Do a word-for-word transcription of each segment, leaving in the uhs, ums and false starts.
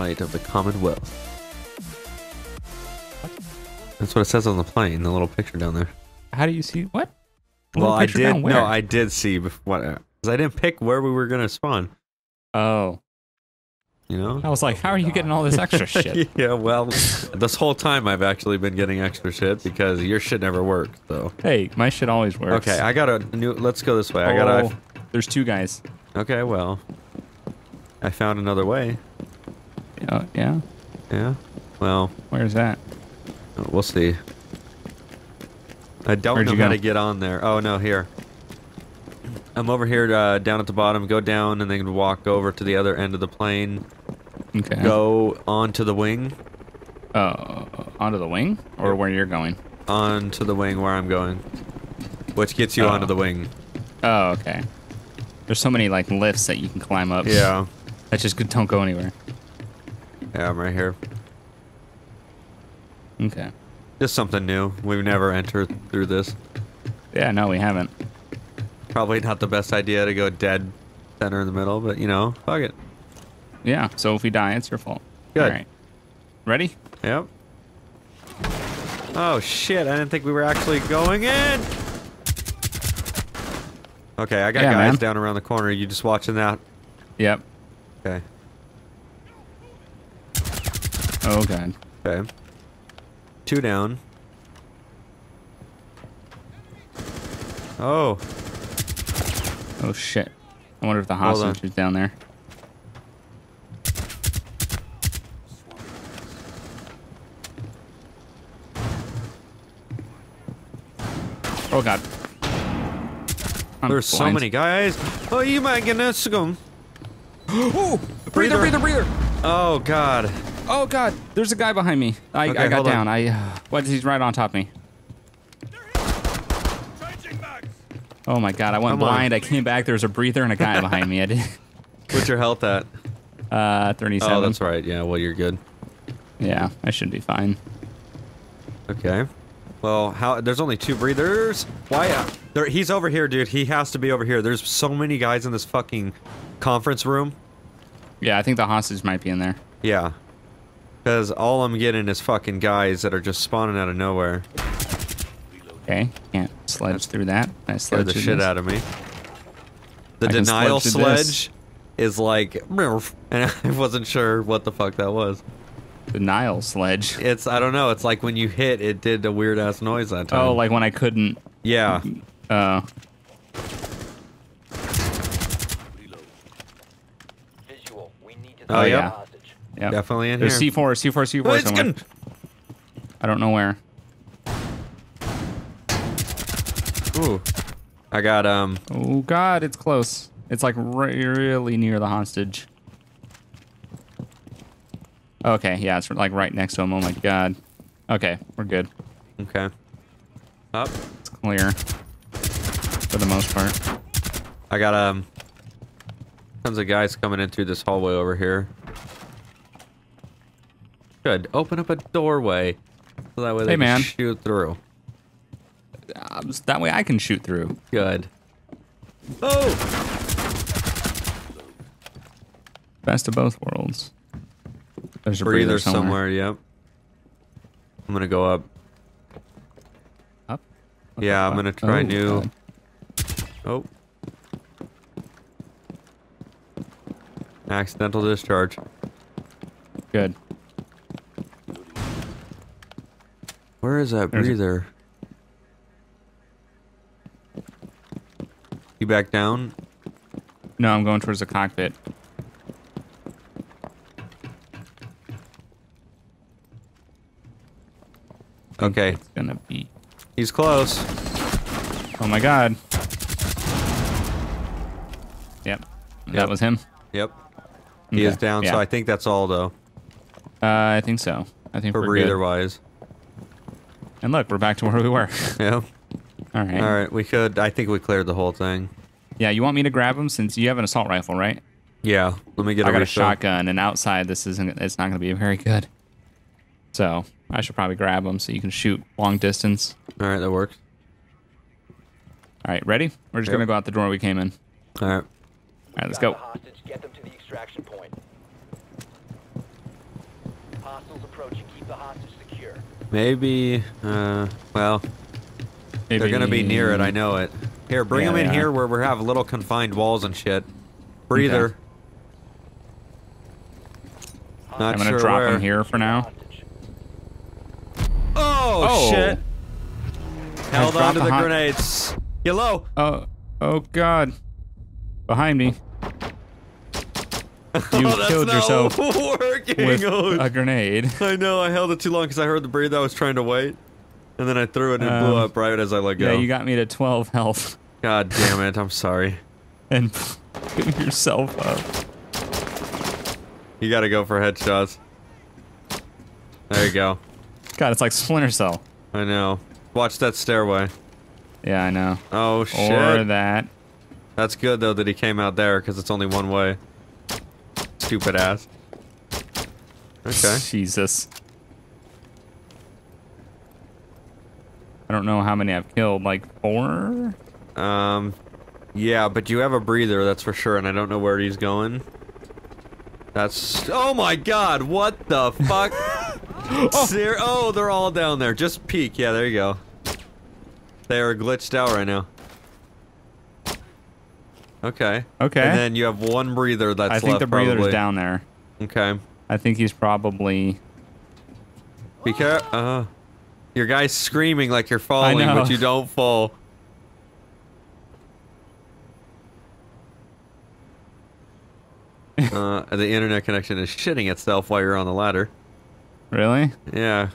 side of the Commonwealth. That's what it says on the plane, the little picture down there. How do you see what? Well, I did. No, I did see what, because I didn't pick where we were gonna spawn. Oh. You know? I was like, how are you getting all this extra shit? Yeah, well, this whole time I've actually been getting extra shit because your shit never worked, though. Hey, my shit always works. Okay, I got a new... Let's go this way. Oh, I got a... There's two guys. Okay, well... I found another way. Uh, yeah? Yeah? Well... Where's that? We'll see. I don't Where'd know how go? to get on there. Oh, no, here. I'm over here uh, down at the bottom. Go down and then walk over to the other end of the plane. Okay. Go onto the wing. Uh, onto the wing? Or where you're going? Onto the wing where I'm going. Which gets you oh. onto the wing. Oh, okay. There's so many, like, lifts that you can climb up. Yeah. That just don't go anywhere. Yeah, I'm right here. Okay. Just something new. We've never entered through this. Yeah, no, we haven't. Probably not the best idea to go dead center in the middle, but, you know, fuck it. Yeah, so if we die, it's your fault. Good. All right. Ready? Yep. Oh, shit. I didn't think we were actually going in. Okay, I got yeah, guys man. down around the corner. Are you just watching that? Yep. Okay. Oh, God. Okay. Two down. Oh. Oh, shit. I wonder if the hostage is down there. Oh god. I'm There's blind. so many guys. Oh, you might get us to go. Oh, breather, breather, breather. Oh god. Oh god. There's a guy behind me. I, okay, I got down. On. I. Uh, what? He's right on top of me. Oh my god. I went Come blind. On. I came back. There was a breather and a guy behind me. I did. What's your health at? Uh, thirty-seven. Oh, that's right. Yeah. Well, you're good. Yeah, I should be fine. Okay. Well, how? There's only two breathers. Why? Uh, there, he's over here, dude. He has to be over here. There's so many guys in this fucking conference room. Yeah, I think the hostage might be in there. Yeah, because all I'm getting is fucking guys that are just spawning out of nowhere. Okay, can't sledge That's, through that. I sledge the shit this. out of me. The I denial sledge, sledge is like, and I wasn't sure what the fuck that was. The Nile sledge. It's, I don't know, it's like when you hit, it did a weird ass noise that time. Oh, like when I couldn't. Yeah. Uh. Visual. We need to oh, yeah. Yep. Definitely in There's here. There's C four, C four, C four oh, somewhere. I don't know where. Ooh. I got, um. Oh, God, it's close. It's like re really near the hostage. Okay, yeah, it's like right next to him. Oh my god. Okay, we're good. Okay. Up. It's clear. For the most part. I got, um... tons of guys coming in through this hallway over here. Good. Open up a doorway. So that way they hey, man. can shoot through. Uh, that way I can shoot through. Good. Oh! Best of both worlds. There's a breather, breather somewhere. somewhere, yep. I'm gonna go up. Up? What yeah, I'm gonna try oh, new... God. Oh. Accidental discharge. Good. Where is that There's breather? A... You back down? No, I'm going towards the cockpit. Okay. It's gonna be. He's close. Oh my god. Yep. That yep. was him. Yep. He okay. is down, yeah. so I think that's all though. Uh, I think so. I think For we're breather good. wise. And look, we're back to where we were. Yep. All right. All right. We could. I think we cleared the whole thing. Yeah. You want me to grab him since you have an assault rifle, right? Yeah. Let me get. I a got refill. a shotgun, and outside this isn't. It's not gonna be very good. So. I should probably grab them so you can shoot long distance. All right, that works. All right, ready? We're just yep. going to go out the door we came in. All right. All right, let's go. Get them to the extraction point. the hostage secure. Maybe, uh, well, Maybe. they're gonna be near it, I know it. Here, bring yeah, them in yeah. here where we have little confined walls and shit. Breather. Okay. Not I'm gonna sure drop where. him here for now. Oh, oh. shit! Held on to the, the grenades. Get low! Oh, oh god. Behind me. You oh, killed yourself working. with oh. a grenade. I know, I held it too long because I heard the breathe. I was trying to wait. And then I threw it and um, it blew up right as I let go. Yeah, you got me to twelve health. God damn it, I'm sorry. And give yourself up. You gotta go for headshots. There you go. God, it's like Splinter Cell. I know. Watch that stairway. Yeah, I know. Oh, shit. Or that. That's good, though, that he came out there, because it's only one way. Stupid ass. Okay. Jesus. I don't know how many I've killed, like four? Um, yeah, but you have a breather, that's for sure, and I don't know where he's going. That's... Oh my god, what the fuck? oh. They're, oh, they're all down there. Just peek. Yeah, there you go. They are glitched out right now. Okay. Okay. And then you have one breather that's left, I think left, the breather's probably. down there. Okay. I think he's probably... Be care- uh... Your guy's screaming like you're falling, but you don't fall. uh, the internet connection is shitting itself while you're on the ladder. Really? Yeah.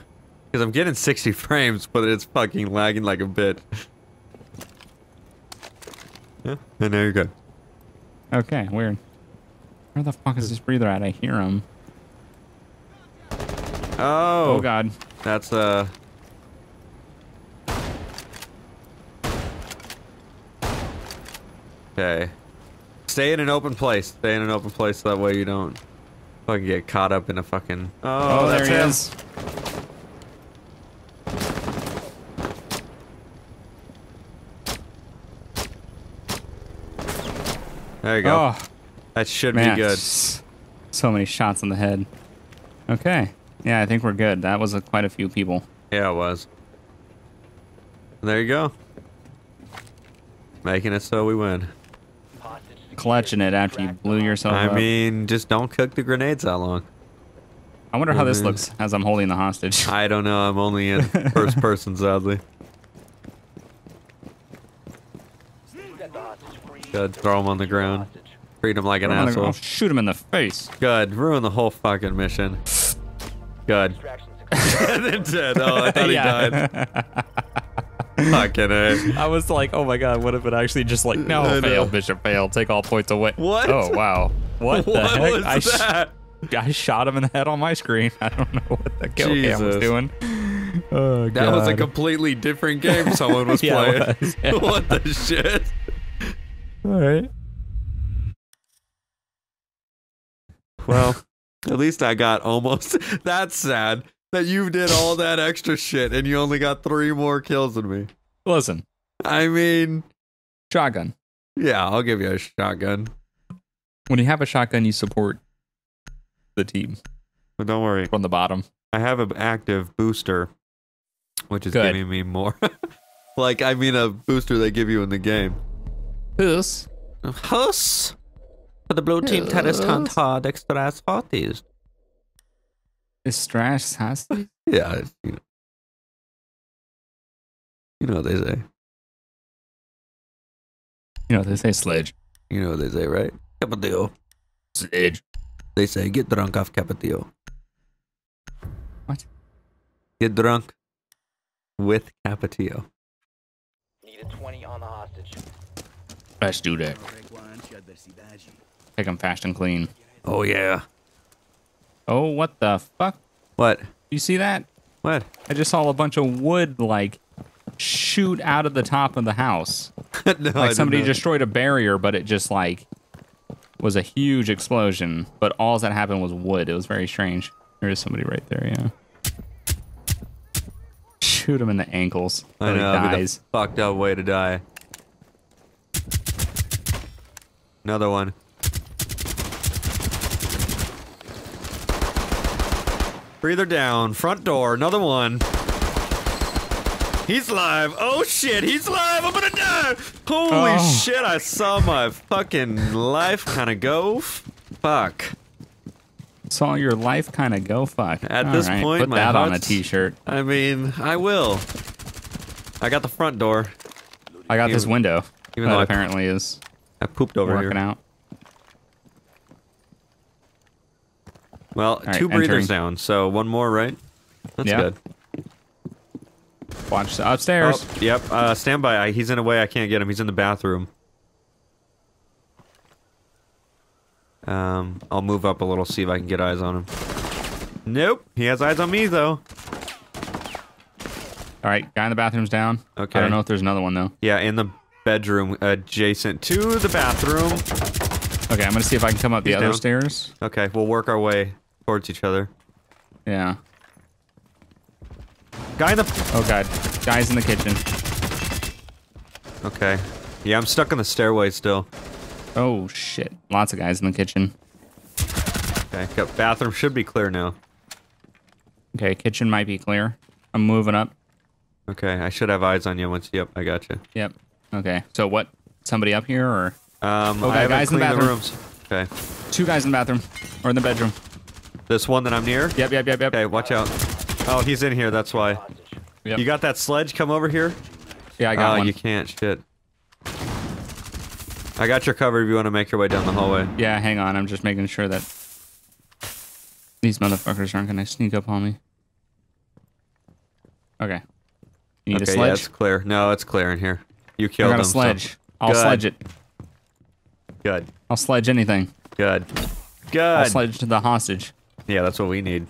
Because I'm getting sixty frames, but it's fucking lagging like a bit. yeah, and there you go. Okay, weird. Where the fuck is this breather at? I hear him. Oh! Oh god. That's, uh... Okay. Stay in an open place. Stay in an open place so that way you don't fucking get caught up in a fucking... Oh, oh there he is. There you go. Oh. That should Man, be good. So many shots in the head. Okay. Yeah, I think we're good. That was a, quite a few people. Yeah, it was. There you go. Making it so we win. Clutching it after you blew yourself I up. I mean, just don't cook the grenades that long. I wonder mm-hmm. how this looks as I'm holding the hostage. I don't know. I'm only in first person, sadly. Good. Throw him on the ground. Treat him like an asshole. I'll shoot him in the face. Good. Ruin the whole fucking mission. Good. dead. Oh, I thought he died. Fucking it. I was like, oh my god, what if it actually just like, no, I fail, know. Bishop, fail, take all points away. What? Oh, wow. What, what the heck? Was I, that? Sh I shot him in the head on my screen. I don't know what the kill Jesus. cam was doing. Oh, god. That was a completely different game someone was yeah, playing. It was, yeah. What the shit? Alright. Well, at least I got almost. That's sad. That you did all that extra shit and you only got three more kills than me. Listen. I mean... Shotgun. Yeah, I'll give you a shotgun. When you have a shotgun, you support the team. But don't worry. From the bottom. I have an active booster, which is Good. giving me more. like, I mean a booster they give you in the game. Hus. Hus. For the blue team, terrorist hunt hard extra parties. Strash has to? Yeah, you know. You know what they say. You know what they say, Sledge. You know what they say, right? Capatio. Sledge. They say, get drunk off Capatio. What? Get drunk with Capatio. Need a twenty on the hostage. Let's do that. Take them fast and clean. Oh, yeah. Oh, what the fuck? What? You see that? What? I just saw a bunch of wood, like, shoot out of the top of the house. no, like, I somebody destroyed a barrier, but it just, like, was a huge explosion. But all that happened was wood. It was very strange. There is somebody right there, yeah. Shoot him in the ankles. I know, dies. Fucked up way to die. Another one. Breather down. Front door. Another one. He's live. Oh shit, he's live. I'm gonna die. Holy oh. shit, I saw my fucking life kind of go. Fuck. Saw your life kind of go fuck. At All this right, point, put my that on a t-shirt. I mean, I will. I got the front door. I got even, this window. Even though apparently I, is. I pooped over working here. Out. Well, right, two breathers entering. Down, so one more, right? That's yeah. good. Watch the upstairs. Oh, yep. Uh, stand by. I, he's in a way I can't get him. He's in the bathroom. Um, I'll move up a little, see if I can get eyes on him. Nope. He has eyes on me, though. All right. Guy in the bathroom's down. Okay. I don't know if there's another one, though. Yeah, in the bedroom adjacent to the bathroom. Okay, I'm going to see if I can come up he's the other down. Stairs. Okay, we'll work our way towards each other. Yeah. Guy in the- Oh god. Guy's in the kitchen. Okay. Yeah, I'm stuck on the stairway still. Oh shit. Lots of guys in the kitchen. Okay, got bathroom should be clear now. Okay, kitchen might be clear. I'm moving up. Okay, I should have eyes on you once- yep, I got you. Yep. Okay, so what? Somebody up here or- Um, okay, I guys in the bathroom. The rooms. Okay. Two guys in the bathroom. Or in the bedroom. This one that I'm near? Yep, yep, yep, yep. Okay, watch out. Oh, he's in here, that's why. Yep. You got that sledge? Come over here? Yeah, I got oh, one. Oh, you can't, shit. I got your cover if you want to make your way down the hallway. Yeah, hang on, I'm just making sure that these motherfuckers aren't going to sneak up on me. Okay. You need okay, a sledge? Yeah, it's clear. No, it's clear in here. You killed them. I got them, a sledge. So. I'll Good. Sledge it. Good. I'll sledge anything. Good. Good. I'll sledge the hostage. Yeah, that's what we need.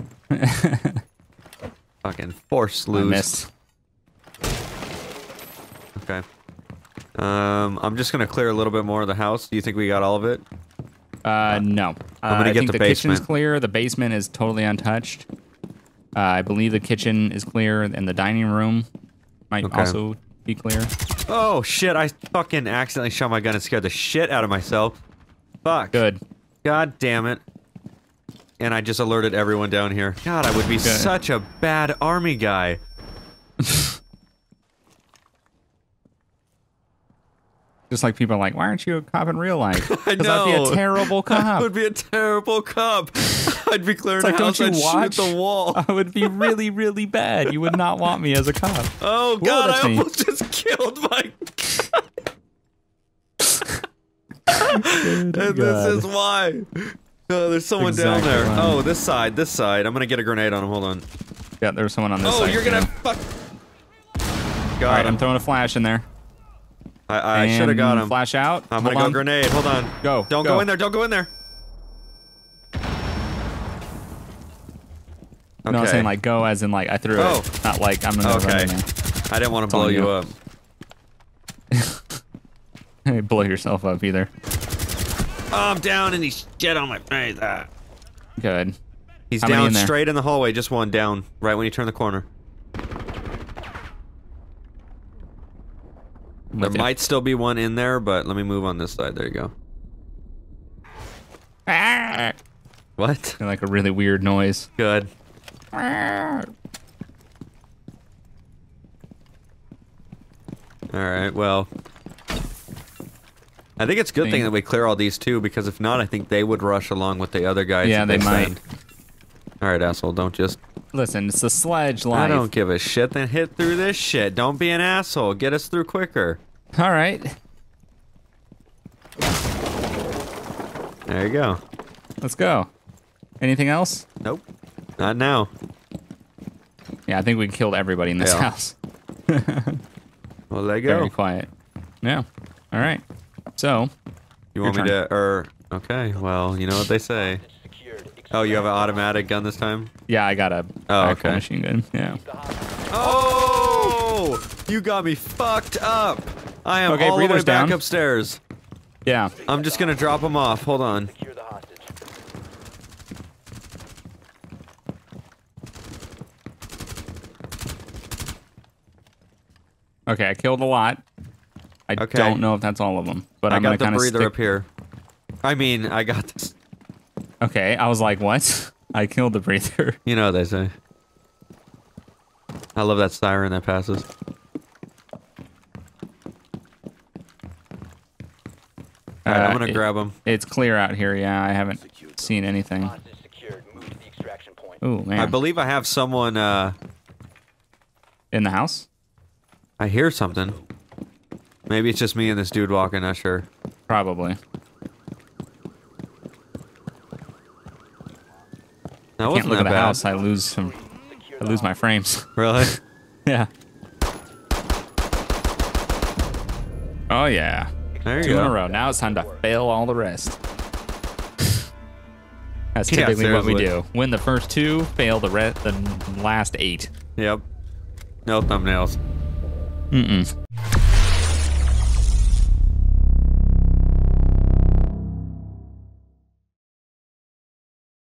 Fucking force loose. I missed. Okay. Um, I'm just gonna clear a little bit more of the house. Do you think we got all of it? Uh, no. I'm gonna uh, get I think the, the basement. Kitchen's clear. The basement is totally untouched. Uh, I believe the kitchen is clear, and the dining room might okay. also be clear. Oh shit! I fucking accidentally shot my gun and scared the shit out of myself. Fuck. Good. God damn it. And I just alerted everyone down here. God, I would be Good. Such a bad army guy. Just like people are like, why aren't you a cop in real life? I know. I'd be a terrible cop. I would be a terrible cop. I'd be clearing like, house and shoot the wall. I would be really, really bad. You would not want me as a cop. Oh, God, Whoa, I me. almost just killed my... And God. This is why... Oh, there's someone exactly down there. Right. Oh, this side, this side. I'm gonna get a grenade on him. Hold on. Yeah, there's someone on this oh, side. Oh, you're gonna too. Fuck. Got All right, him. I'm throwing a flash in there. I, I should have got him. Flash out. I'm hold gonna on. Go grenade. Hold on. Go. Don't go. go in there. Don't go in there. Okay. No, I'm saying like go as in like I threw oh. it. Not like I'm gonna okay. run in there. I didn't want to blow you, you up. Hey, blow yourself up either. Oh, I'm down and he's shit on my face. Ah. Good. He's How down in straight in the hallway, just one down, right when you turn the corner. With there it. Might still be one in there, but let me move on this side. There you go. Ah. What? Like a really weird noise. Good. Ah. Alright, well... I think it's a good thing. thing that we clear all these two, because if not, I think they would rush along with the other guys. Yeah, they, they might. Alright, asshole, don't just... Listen, it's a sledge life. I don't give a shit, then hit through this shit. Don't be an asshole. Get us through quicker. Alright. There you go. Let's go. Anything else? Nope. Not now. Yeah, I think we killed everybody in this yeah. house. Well, there you go. Very quiet. Yeah. Alright. So, you want me turn. to, or, okay, well, you know what they say. Oh, you have an automatic gun this time? Yeah, I got a oh, okay. machine gun, yeah. Oh! You got me fucked up! I am okay, all the way back down. upstairs. Yeah. I'm just gonna drop him off, hold on. Okay, I killed a lot. I okay. don't know if that's all of them, but I I'm got gonna the breather stick... up here. I mean, I got this. Okay, I was like, what? I killed the breather. You know what they say. I love that siren that passes. Alright, uh, I'm gonna it, grab him. It's clear out here, yeah. I haven't seen anything. Oh man. I believe I have someone, uh... in the house? I hear something. Maybe it's just me and this dude walking, not sure. Probably. That I can't look at the bad. house, I lose some... I lose my frames. Really? Yeah. Oh yeah. There you Two go. in a row. Now it's time to fail all the rest. That's typically yeah, what we do. Win the first two, fail the re the last eight. Yep. No thumbnails. Mm-mm.